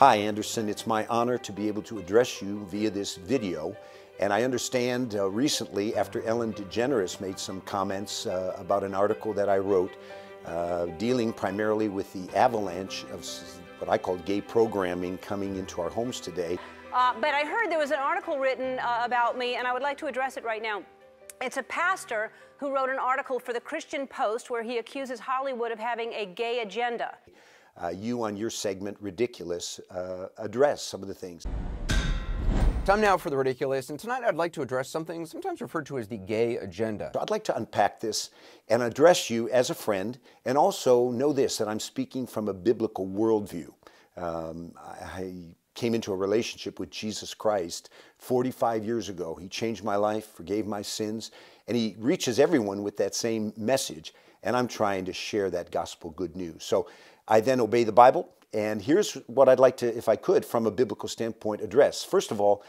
Hi, Anderson. It's my honor to be able to address you via this video. And I understand recently, after Ellen DeGeneres made some comments about an article that I wrote dealing primarily with the avalanche of what I call gay programming coming into our homes today. But I heard there was an article written about me, and I would like to address it right now. It's a pastor who wrote an article for the Christian Post where he accuses Hollywood of having a gay agenda. You, on your segment, Ridiculous, address some of the things. Time now for The Ridiculous, and tonight I'd like to address something sometimes referred to as the gay agenda. I'd like to unpack this and address you as a friend, and also know this, that I'm speaking from a biblical worldview. I came into a relationship with Jesus Christ 45 years ago. He changed my life, forgave my sins, and he reaches everyone with that same message, and I'm trying to share that gospel good news. So I then obey the Bible. And here's what I'd like to, if I could, from a biblical standpoint, address. First of all,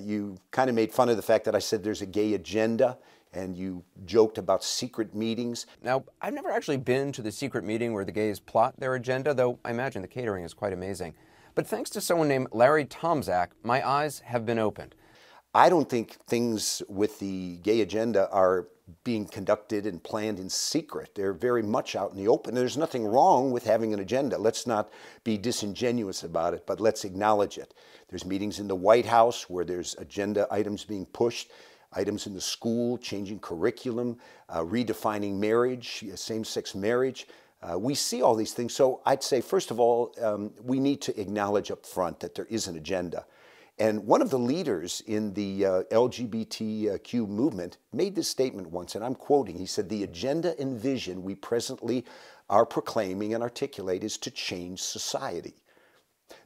you kind of made fun of the fact that I said there's a gay agenda, and you joked about secret meetings. Now, I've never actually been to the secret meeting where the gays plot their agenda, though I imagine the catering is quite amazing. But thanks to someone named Larry Tomczak, my eyes have been opened. I don't think things with the gay agenda are being conducted and planned in secret. They're very much out in the open. There's nothing wrong with having an agenda. Let's not be disingenuous about it, but let's acknowledge it. There's meetings in the White House where there's agenda items being pushed, items in the school, changing curriculum, redefining marriage, same-sex marriage. We see all these things. So I'd say, first of all, we need to acknowledge up front that there is an agenda. And one of the leaders in the LGBTQ movement made this statement once, and I'm quoting. He said, "The agenda and vision we presently are proclaiming and articulate is to change society."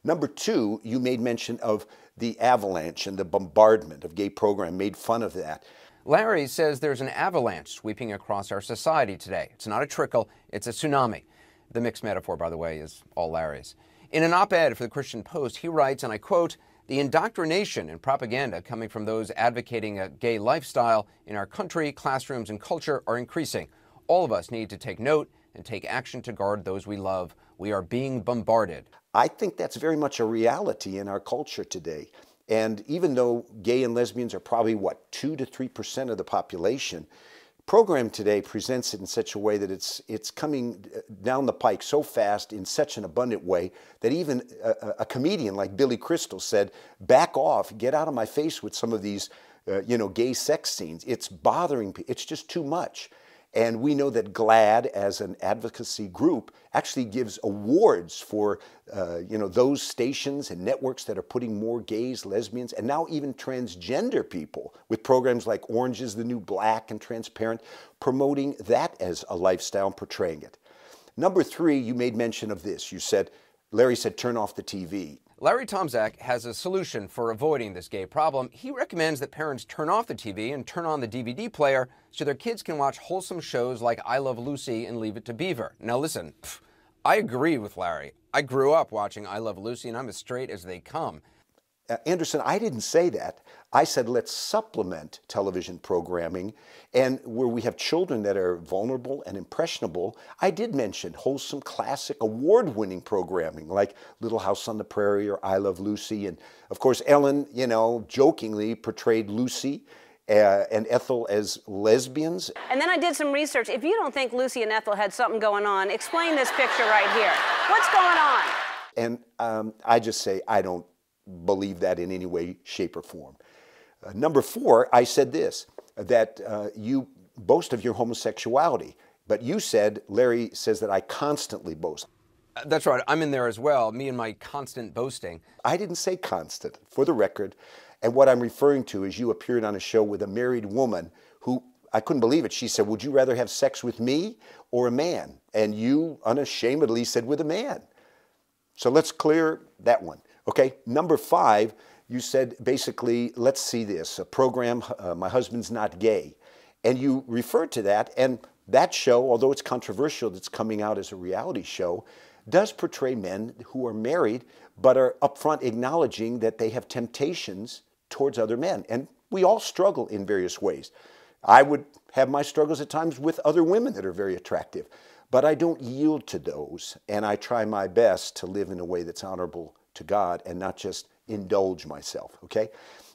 Number two, you made mention of the avalanche and the bombardment of gay program, made fun of that. Larry says there's an avalanche sweeping across our society today. It's not a trickle, it's a tsunami. The mixed metaphor, by the way, is all Larry's. In an op-ed for the Christian Post, he writes, and I quote, "The indoctrination and propaganda coming from those advocating a gay lifestyle in our country, classrooms, and culture are increasing. All of us need to take note and take action to guard those we love. We are being bombarded." I think that's very much a reality in our culture today. And even though gay and lesbians are probably, what, 2 to 3% of the population, program today presents it in such a way that it's coming down the pike so fast in such an abundant way that even a comedian like Billy Crystal said, "Back off, get out of my face with some of these, you know, gay sex scenes. It's bothering people. It's just too much." And we know that GLAAD, as an advocacy group, actually gives awards for you know, those stations and networks that are putting more gays, lesbians, and now even transgender people with programs like Orange is the New Black and Transparent, promoting that as a lifestyle and portraying it. Number three, you made mention of this. You said, Larry said, "Turn off the TV." Larry Tomczak has a solution for avoiding this gay problem. He recommends that parents turn off the TV and turn on the DVD player so their kids can watch wholesome shows like I Love Lucy and Leave It to Beaver. Now listen, I agree with Larry. I grew up watching I Love Lucy, and I'm as straight as they come. Anderson, I didn't say that. I said let's supplement television programming, and where we have children that are vulnerable and impressionable, I did mention wholesome, classic, award-winning programming like Little House on the Prairie or I Love Lucy. And of course, Ellen, you know, jokingly portrayed Lucy and Ethel as lesbians. And then I did some research. If you don't think Lucy and Ethel had something going on, explain this picture right here. What's going on? And I just say I don't believe that in any way, shape, or form. Number four, I said this, that you boast of your homosexuality, but you said, Larry says that I constantly boast. That's right, I'm in there as well, me and my constant boasting. I didn't say constant, for the record, and what I'm referring to is you appeared on a show with a married woman who, I couldn't believe it, she said, "Would you rather have sex with me or a man?" And you unashamedly said, "With a man." So let's clear that one. Okay, number five, you said basically, let's see this, a program, My Husband's Not Gay. And you referred to that, and that show, although it's controversial that's coming out as a reality show, does portray men who are married but are upfront acknowledging that they have temptations towards other men. And we all struggle in various ways. I would have my struggles at times with other women that are very attractive, but I don't yield to those, and I try my best to live in a way that's honorable to God and not just indulge myself, okay?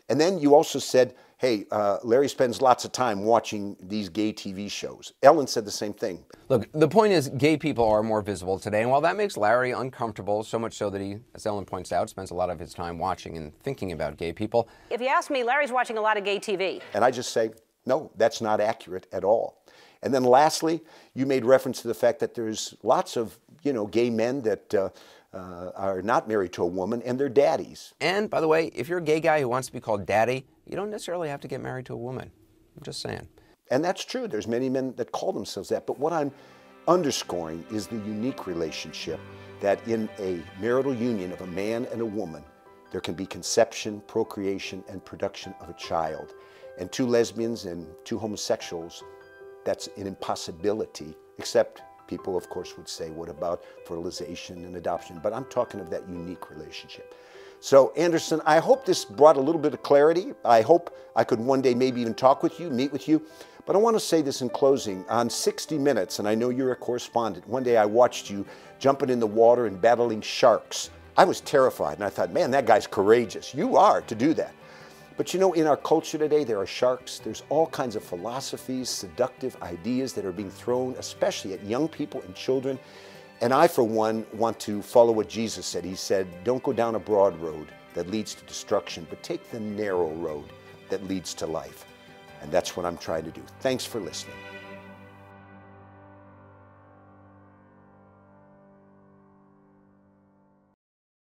And then you also said, hey, Larry spends lots of time watching these gay TV shows. Ellen said the same thing. Look, the point is gay people are more visible today, and while that makes Larry uncomfortable, so much so that he, as Ellen points out, spends a lot of his time watching and thinking about gay people. If you ask me, Larry's watching a lot of gay TV. And I just say, no, that's not accurate at all. And then lastly, you made reference to the fact that there's lots of, you know, gay men that are not married to a woman, and they're daddies. And by the way, if you're a gay guy who wants to be called daddy, you don't necessarily have to get married to a woman. I'm just saying. And that's true. There's many men that call themselves that. But what I'm underscoring is the unique relationship that in a marital union of a man and a woman, there can be conception, procreation, and production of a child. And two lesbians and two homosexuals, that's an impossibility, except people, of course, would say, what about fertilization and adoption? But I'm talking of that unique relationship. So, Anderson, I hope this brought a little bit of clarity. I hope I could one day maybe even talk with you, meet with you. But I want to say this in closing. On 60 Minutes, and I know you're a correspondent, one day I watched you jumping in the water and battling sharks. I was terrified, and I thought, man, that guy's courageous. You are to do that. But you know, in our culture today, there are sharks. There's all kinds of philosophies, seductive ideas that are being thrown, especially at young people and children. And I, for one, want to follow what Jesus said. He said, don't go down a broad road that leads to destruction, but take the narrow road that leads to life. And that's what I'm trying to do. Thanks for listening.